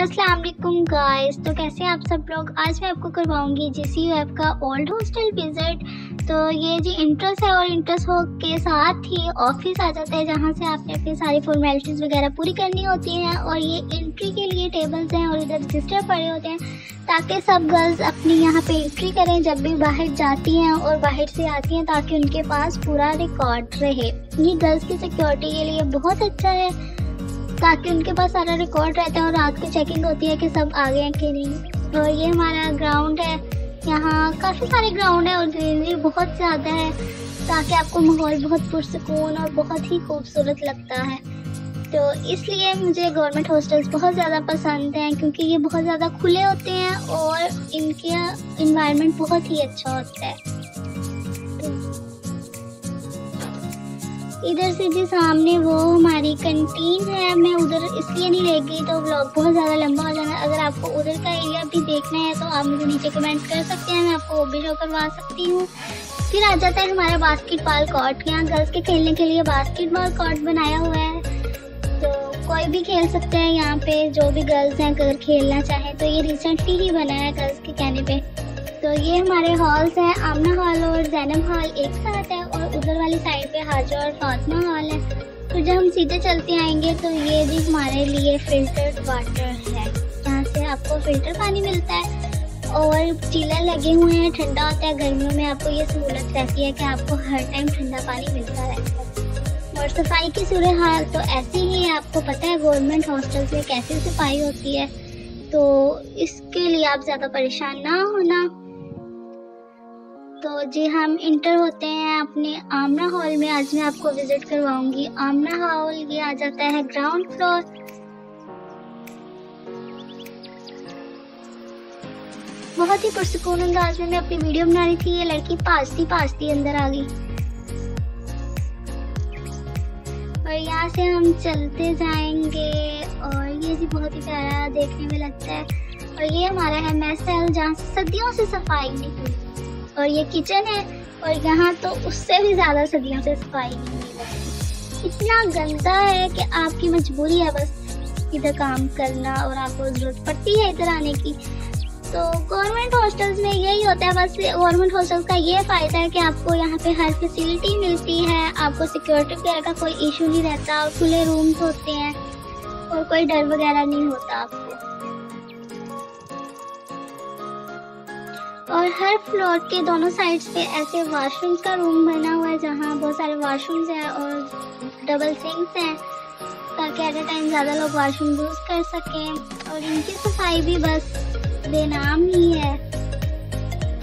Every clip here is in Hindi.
अस्सलाम वालेकुम गाइस। तो कैसे आप सब लोग। आज मैं आपको करवाऊंगी GCUF का ओल्ड हॉस्टल विजिट। तो ये जी इंट्रेस है और इंट्रेस हो के साथ ही ऑफिस आ जाता है, जहाँ से आपने अपनी सारी फॉर्मेलिटीज़ वगैरह पूरी करनी होती हैं। और ये एंट्री के लिए टेबल्स हैं और इधर रजिस्टर पड़े होते हैं ताकि सब गर्ल्स अपनी यहाँ पे एंट्री करें जब भी बाहर जाती हैं और बाहर से आती हैं, ताकि उनके पास पूरा रिकॉर्ड रहे। ये गर्ल्स की सिक्योरिटी के लिए बहुत अच्छा है ताकि उनके पास सारा रिकॉर्ड रहता है और रात की चेकिंग होती है कि सब आ गए हैं कि नहीं। और ये हमारा ग्राउंड है, यहाँ काफ़ी सारे ग्राउंड है और ग्रीनरी बहुत ज़्यादा है ताकि आपको माहौल बहुत पुरसकून और बहुत ही खूबसूरत लगता है। तो इसलिए मुझे गवर्नमेंट हॉस्टल्स बहुत ज़्यादा पसंद हैं क्योंकि ये बहुत ज़्यादा खुले होते हैं और इनके एनवायरनमेंट बहुत ही अच्छा होता है। इधर से जी सामने वो हमारी कैंटीन है। मैं उधर इसलिए नहीं ले गई, तो व्लॉग बहुत ज़्यादा लंबा हो जाना। अगर आपको उधर का एरिया भी देखना है तो आप मुझे नीचे कमेंट कर सकते हैं, मैं आपको वो भी शो करवा सकती हूँ। फिर आ जाता है हमारा बास्केटबॉल कोर्ट। यहाँ गर्ल्स के खेलने के लिए बास्केटबॉल कोर्ट बनाया हुआ है, तो कोई भी खेल सकते हैं यहाँ पे, जो भी गर्ल्स हैं अगर खेलना चाहें तो। ये रिसेंटली ही बना है गर्ल्स के कहने पर। तो ये हमारे हॉल्स हैं, आमना हॉल और जैनब हॉल एक साथ है और उधर वाली साइड पे हाजा और फातमा हॉल है। तो जब हम सीधे चलते आएंगे तो ये भी हमारे लिए फिल्टर्ड वाटर है, यहाँ से आपको फिल्टर पानी मिलता है और चिलर लगे हुए हैं, ठंडा होता है। गर्मियों में आपको ये सहूलत रहती है कि आपको हर टाइम ठंडा पानी मिलता रहता है। और सफाई की सूरत हाल तो ऐसी ही है, आपको पता है गवर्नमेंट हॉस्टल्स में कैसी सफाई होती है, तो इसके लिए आप ज़्यादा परेशान ना होना। तो जी हम इंटर होते हैं अपने आमना हॉल में। आज मैं आपको विजिट करवाऊंगी आमना हॉल। ये आ जाता है ग्राउंड फ्लोर। बहुत ही पुरसकून अंदाज में मैं अपनी वीडियो बना रही थी, ये लड़की पासती अंदर आ गई। और यहाँ से हम चलते जाएंगे और ये जी बहुत ही प्यारा देखने में लगता है। और ये हमारा है मेस हॉल, जहाँ सदियों से सफाई नहीं। और ये किचन है और यहाँ तो उससे भी ज़्यादा सदियों से सफाई नहीं है, इतना गंदा है कि आपकी मजबूरी है बस इधर काम करना और आपको ज़रूरत पड़ती है इधर आने की। तो गवर्नमेंट हॉस्टल्स में यही होता है बस। गवर्नमेंट हॉस्टल्स का ये फ़ायदा है कि आपको यहाँ पे हर फैसिलिटी मिलती है, आपको सिक्योरिटी वगैरह का कोई इशू नहीं रहता और खुले रूम्स होते हैं और कोई डर वगैरह नहीं होता आपको। और हर फ्लोर के दोनों साइड्स पे ऐसे वाशरूम्स का रूम बना हुआ है, जहाँ बहुत सारे वाशरूम्स हैं और डबल सिंक्स हैं ताकि एट ए टाइम ज़्यादा लोग वाशरूम यूज़ कर सकें। और इनकी सफाई भी बस बेनाम ही है।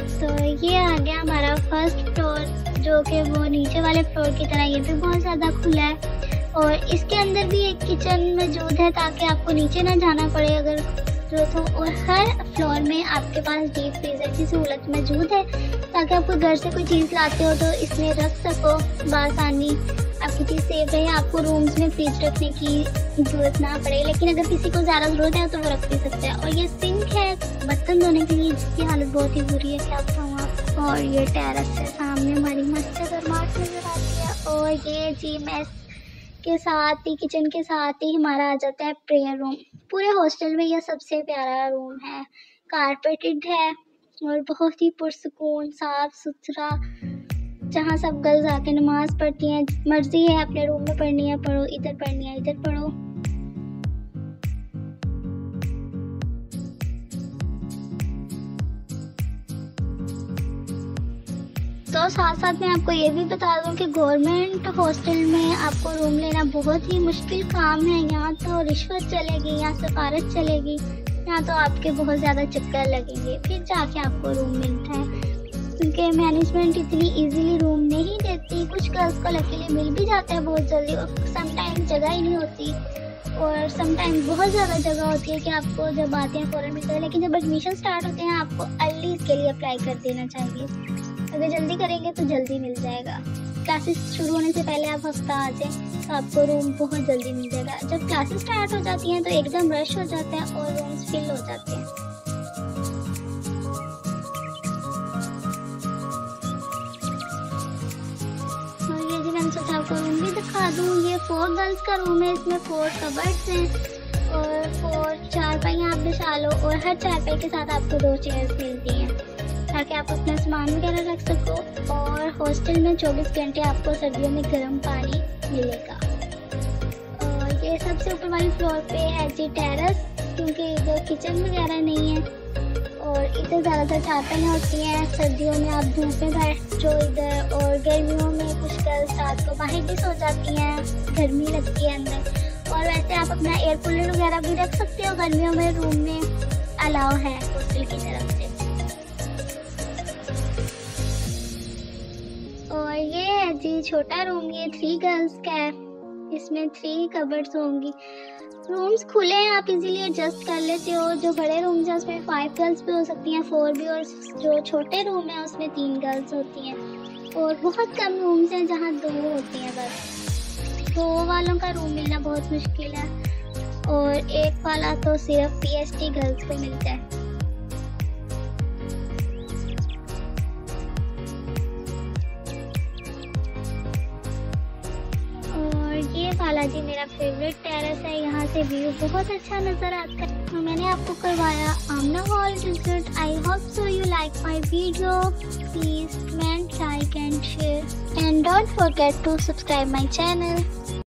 तो ये आ गया हमारा फर्स्ट फ्लोर, जो कि वो नीचे वाले फ्लोर की तरह ये भी बहुत ज़्यादा खुला है और इसके अंदर भी एक किचन मौजूद है ताकि आपको नीचे ना जाना पड़े अगर जरूरत हो। और हर फ्लोर में आपके पास डीप फ्रीजर की सहूलत मौजूद है ताकि आपको घर से कोई चीज़ लाते हो तो इसमें रख सको बासानी, आपकी चीज़ सेफ रहे, आपको रूम्स में फ्रिज रखने की ज़रूरत ना पड़े। लेकिन अगर किसी को ज़्यादा ज़रूरत है तो वो रख भी सकता है। और ये सिंक है बर्तन धोने के लिए, जिसकी हालत बहुत ही बुरी है, क्या बताऊँ आपको। और ये टेरेस है, सामने हमारी मस्जिद और मार्केट नज़र आती है। और ये जी मेस के साथ ही, किचन के साथ ही हमारा आ जाता है प्रेयर रूम। पूरे हॉस्टल में यह सबसे प्यारा रूम है, कारपेटेड है और बहुत ही पुरसकून साफ सुथरा, जहाँ सब गर्ल्स आके नमाज पढ़ती हैं। मर्जी है अपने रूम में पढ़नी है पढ़ो, इधर पढ़नी है इधर पढ़ो। तो साथ साथ मैं आपको ये भी बता दूं कि गवर्नमेंट हॉस्टल में आपको रूम लेना बहुत ही मुश्किल काम है। यहाँ तो रिश्वत चलेगी, यहाँ सफारत चलेगी, यहाँ तो आपके बहुत ज़्यादा चक्कर लगेंगे, फिर जाके आपको रूम मिलता है क्योंकि मैनेजमेंट इतनी इजीली रूम नहीं देती। कुछ गर्ल्स को लकीली मिल भी जाता है बहुत जल्दी और समटाइम्स जगह ही नहीं होती और समटाइम्स बहुत ज़्यादा जगह होती है कि आपको जब आते हैं फ़ौरन मिलता है। लेकिन जब एडमिशन स्टार्ट होते हैं आपको अर्ली इसके लिए अप्लाई कर देना चाहिए, अगर जल्दी करेंगे तो जल्दी मिल जाएगा। क्लासेस शुरू होने से पहले आप हफ्ता आ जाएँ तो आपको रूम बहुत जल्दी मिल जाएगा। जब क्लासेस स्टार्ट हो जाती हैं तो एकदम रश हो जाता है और रूम्स फिल हो जाते हैं। आपको रूम भी दिखा दूँ। ये 4 गर्ल्स का रूम है, इसमें 4 कबर्ड्स हैं और 4 चारपाइयाँ आप बिछा लो और हर चारपाई के साथ आपको 2 चेयर्स मिलती हैं ताकि आप अपना सामान वगैरह रख सको। और हॉस्टल में 24 घंटे आपको सर्दियों में गर्म पानी मिलेगा। और ये सबसे ऊपर वाली फ्लोर पे है जी टेरेस, क्योंकि इधर किचन वगैरह नहीं है और इधर ज़्यादातर चारपाइयाँ होती हैं। सर्दियों में आप धूप में बैठ जो इधर, और गर्मियों में कुछ गर्ल्स रात को बाहर भी सो जाती हैं, गर्मी लगती है अंदर। और वैसे आप अपना एयर कूलर वगैरह भी रख सकते हो, गर्मियों में रूम में अलाउ है हॉस्टल की तरफ से। और ये है जी छोटा रूम, ये 3 गर्ल्स का है, इसमें 3 कबर्ड्स होंगी। रूम्स खुले हैं, आप इजीली एडजस्ट कर लेते हो। जो बड़े रूम्स हैं उसमें 5 गर्ल्स भी हो सकती हैं, 4 भी, और जो छोटे रूम है उसमें 3 गर्ल्स होती हैं। और बहुत कम रूम्स हैं जहाँ 2 होती हैं बस। 2 वालों का रूम मिलना बहुत मुश्किल है, और 1 वाला तो सिर्फ PST गर्ल्स को मिलता है। वाला जी मेरा फेवरेट टेरेस है, यहाँ से व्यू बहुत अच्छा नज़र आता है। तो मैंने आपको करवाया आमना hall visit. I hope so you like my video. Please comment, like and share, and don't forget to subscribe my channel.